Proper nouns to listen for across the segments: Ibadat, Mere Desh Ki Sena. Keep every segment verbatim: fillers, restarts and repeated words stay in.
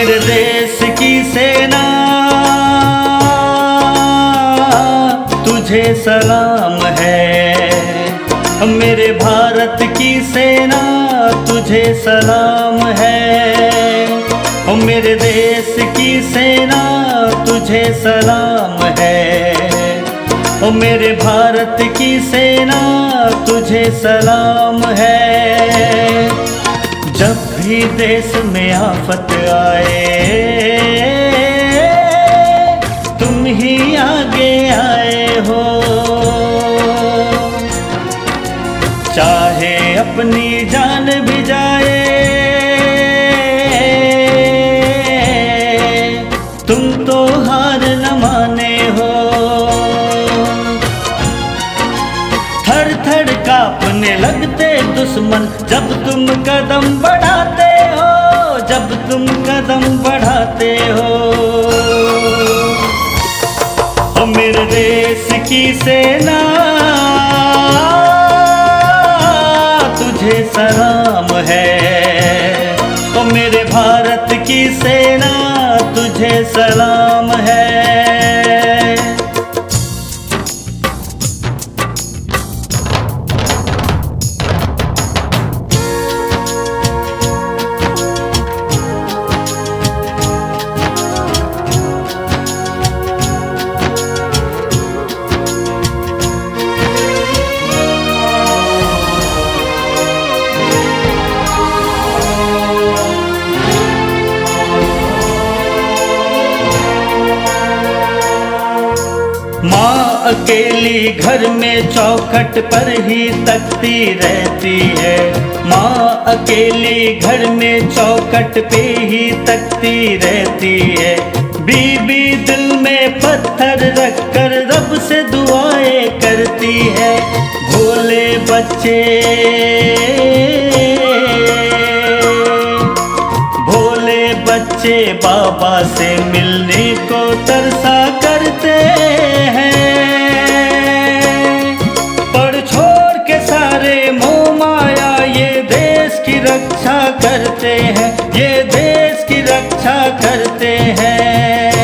मेरे देश की सेना, तुझे सलाम है। मेरे भारत की सेना, तुझे सलाम है। मेरे देश की सेना, तुझे सलाम है। मेरे भारत की सेना, तुझे सलाम है। जब भी देश में आफत आए, तुम ही आगे आए हो। चाहे अपनी जान भी जाए, तुम तो हार न माने हो। थर थर कांपने लगते दुश्मन जब तुम कदम बढ़ाते हो, जब तुम कदम बढ़ाते हो। ओ मेरे देश की सेना, तुझे सलाम है। ओ मेरे भारत की सेना, तुझे सलाम है। माँ अकेली घर में चौखट पर ही तकती रहती है। माँ अकेली घर में चौखट पे ही तकती रहती है। बीबी दिल में पत्थर रख कर रब से दुआएं करती है। भोले बच्चे, भोले बच्चे बाबा से मिलने को तरसा करते हैं। पर छोड़ के सारे मोह माया ये देश की रक्षा करते हैं, ये देश की रक्षा करते हैं।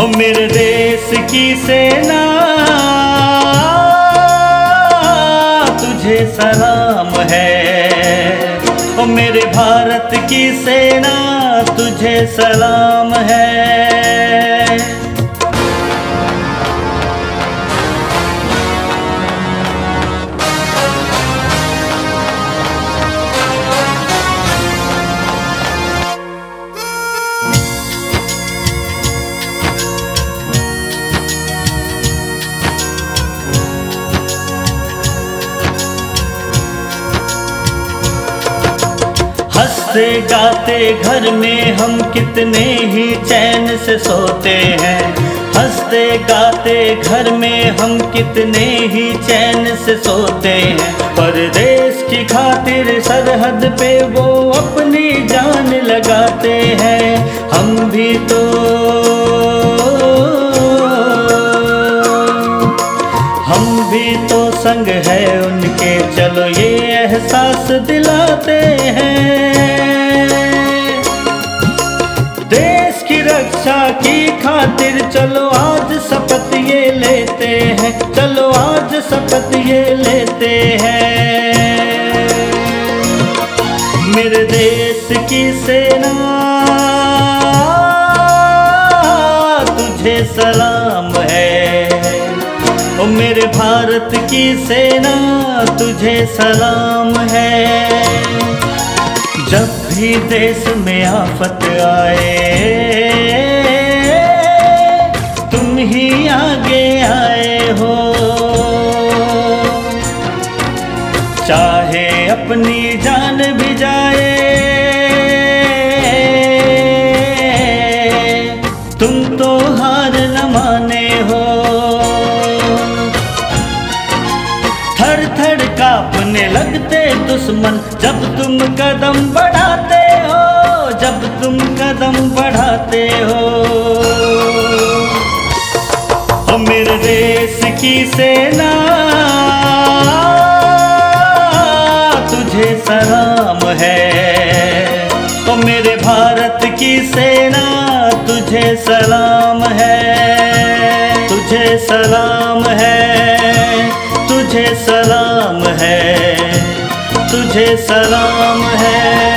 ओ मेरे देश की सेना, तुझे सलाम है। ओ मेरे भारत की सेना, तुझे सलाम है। हंसते गाते घर में हम कितने ही चैन से सोते हैं। हंसते गाते घर में हम कितने ही चैन से सोते हैं। परदेश की खातिर सरहद पे वो अपनी जान लगाते हैं। हम भी तो, हम भी तो संग है उनके, चलो ये एहसास दिलाते हैं। देश की रक्षा की खातिर चलो आज शपथ ये लेते हैं, चलो आज शपथ ये लेते हैं। मेरे देश की सेना, तुझे सलाम है। ओ मेरे भारत की सेना, तुझे सलाम है। जब भी देश में आफत आए, तुम ही आगे आए हो। चाहे अपनी जान भी जाए, तुम तो हार न माने हो। थर थर कांपने लगते दुश्मन जब तुम कदम बढ़ाते हो, जब तुम कदम बढ़ाते हो। ओ मेरे देश की सेना, तुझे सलाम है। ओ मेरे सेना तुझे सलाम है, तुझे सलाम है, तुझे सलाम है, तुझे सलाम है।